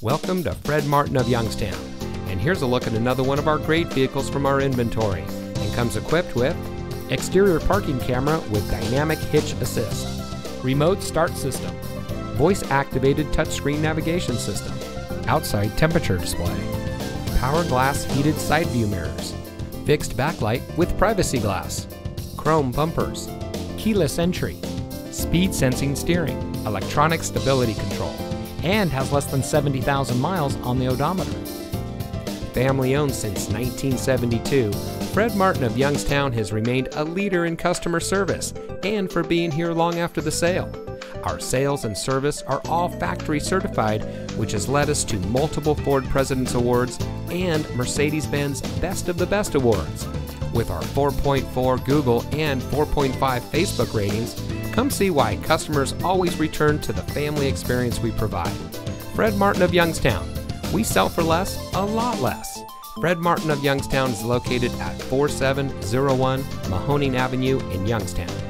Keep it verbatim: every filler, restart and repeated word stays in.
Welcome to Fred Martin of Youngstown, and here's a look at another one of our great vehicles from our inventory, and comes equipped with exterior parking camera with dynamic hitch assist, remote start system, voice-activated touchscreen navigation system, outside temperature display, power glass heated side view mirrors, fixed backlight with privacy glass, chrome bumpers, keyless entry, speed sensing steering, electronic stability control, and has less than seventy thousand miles on the odometer. Family owned since nineteen seventy-two, Fred Martin of Youngstown has remained a leader in customer service and for being here long after the sale. Our sales and service are all factory certified, which has led us to multiple Ford President's Awards and Mercedes-Benz Best of the Best Awards. With our four point four Google and four point five Facebook ratings, come see why customers always return to the family experience we provide. Fred Martin of Youngstown. We sell for less, a lot less. Fred Martin of Youngstown is located at forty-seven oh one Mahoning Avenue in Youngstown.